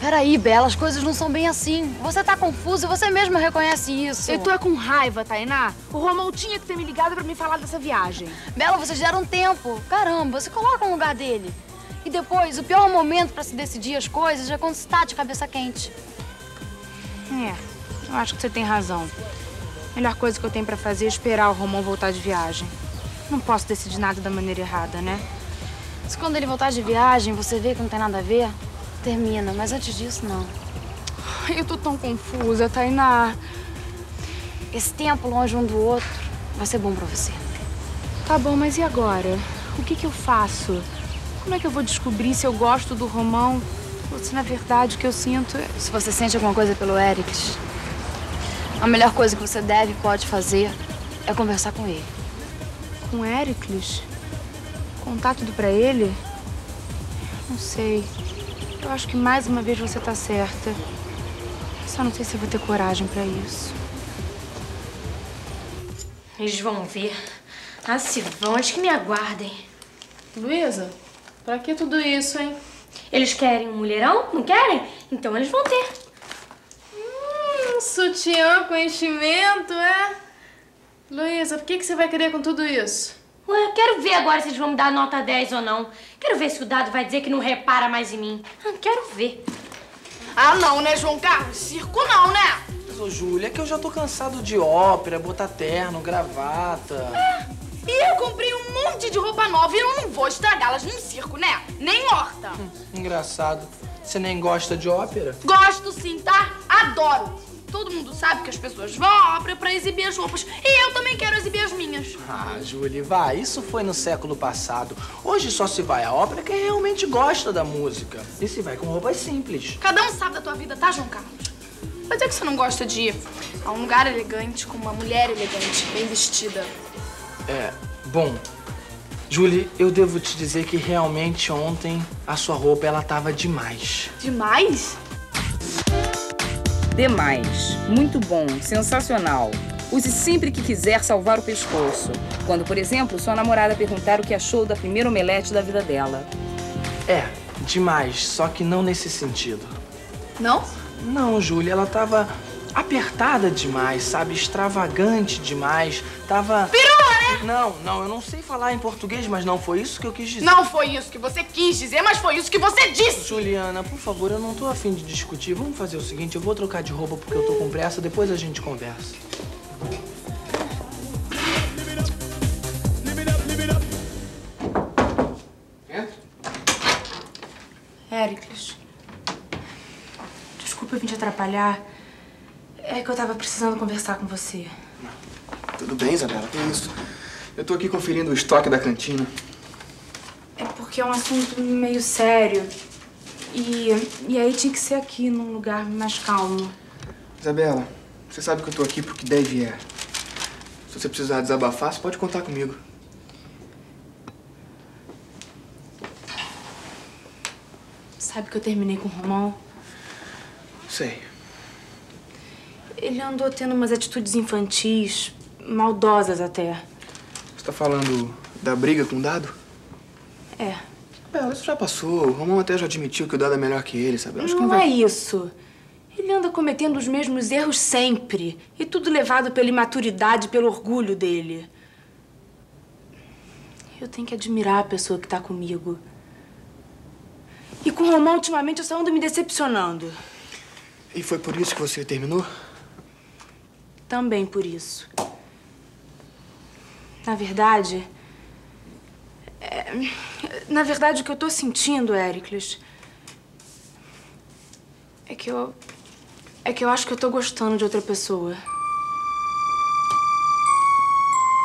Peraí, Bella, as coisas não são bem assim. Você tá confusa e você mesma reconhece isso. Eu tô com raiva, Tainá. O Romão tinha que ter me ligado pra me falar dessa viagem. Bella, vocês deram tempo. Caramba, você coloca no lugar dele. E depois, o pior momento pra se decidir as coisas é quando você tá de cabeça quente. É, eu acho que você tem razão. A melhor coisa que eu tenho pra fazer é esperar o Romão voltar de viagem. Não posso decidir nada da maneira errada, né? Se quando ele voltar de viagem, você vê que não tem nada a ver... Termina, mas antes disso, não. Eu tô tão confusa, Tainá. Esse tempo longe um do outro vai ser bom pra você. Tá bom, mas e agora? O que eu faço? Como é que eu vou descobrir se eu gosto do Romão? Ou se, na verdade, o que eu sinto é... Se você sente alguma coisa pelo Hércules, a melhor coisa que você deve e pode fazer é conversar com ele. Com o Hércules? Contar tudo pra ele? Não sei. Eu acho que mais uma vez você tá certa. Só não sei se eu vou ter coragem pra isso. Eles vão ver. Ah, se vão, eles que me aguardem. Luísa, pra que tudo isso, hein? Eles querem um mulherão? Não querem? Então eles vão ter. Sutiã com enchimento, é? Luísa, por que você vai querer com tudo isso? Ué, eu quero ver agora se eles vão me dar nota 10 ou não. Quero ver se o Dado vai dizer que não repara mais em mim. Ah, quero ver. Ah, não, né, João Carlos? Circo não, né? Mas, ô, Júlia, é que eu já tô cansado de ópera, botar terno, gravata. Ah, e eu comprei um monte de roupa nova e eu não vou estragá-las num circo, né? Nem horta. Engraçado. Você nem gosta de ópera? Gosto sim, tá? Adoro. Todo mundo sabe que as pessoas vão à ópera pra exibir as roupas. E eu também quero exibir as minhas. Ah, Júlia, vai. Isso foi no século passado. Hoje só se vai à ópera quem realmente gosta da música. E se vai com roupas simples. Cada um sabe da tua vida, tá, João Carlos? Mas é que você não gosta de ir a um lugar elegante com uma mulher elegante, bem vestida. É, bom... Júlia, eu devo te dizer que realmente ontem a sua roupa, ela tava demais. Demais? Demais, muito bom, sensacional. Use sempre que quiser salvar o pescoço. Quando, por exemplo, sua namorada perguntar o que achou da primeira omelete da vida dela. É, demais, só que não nesse sentido. Não? Não, Júlia, ela tava apertada demais, sabe? Extravagante demais, tava... Pirula, né? Não, eu não sei falar em português, mas não foi isso que eu quis dizer. Não foi isso que você quis dizer, mas foi isso que você disse! Juliana, por favor, eu não tô afim de discutir. Vamos fazer o seguinte, eu vou trocar de roupa porque eu tô com pressa, depois a gente conversa. Hércules, desculpa eu vim te atrapalhar. É que eu tava precisando conversar com você. Tudo bem, Isabela, que isso? Eu tô aqui conferindo o estoque da cantina. É porque é um assunto meio sério. E aí tinha que ser aqui, num lugar mais calmo. Isabela, você sabe que eu tô aqui pro que deve é. Se você precisar desabafar, você pode contar comigo. Sabe que eu terminei com o Romão? Sei. Ele andou tendo umas atitudes infantis, maldosas até. Você tá falando da briga com o Dado? É. Bela, isso já passou. O Romão até já admitiu que o Dado é melhor que ele, sabe? Acho que não vai... é isso. Ele anda cometendo os mesmos erros sempre. E tudo levado pela imaturidade, pelo orgulho dele. Eu tenho que admirar a pessoa que tá comigo. E com o Romão, ultimamente, eu só ando me decepcionando. E foi por isso que você terminou? Também por isso. Na verdade, o que eu tô sentindo, Hércules, é que eu acho que eu tô gostando de outra pessoa.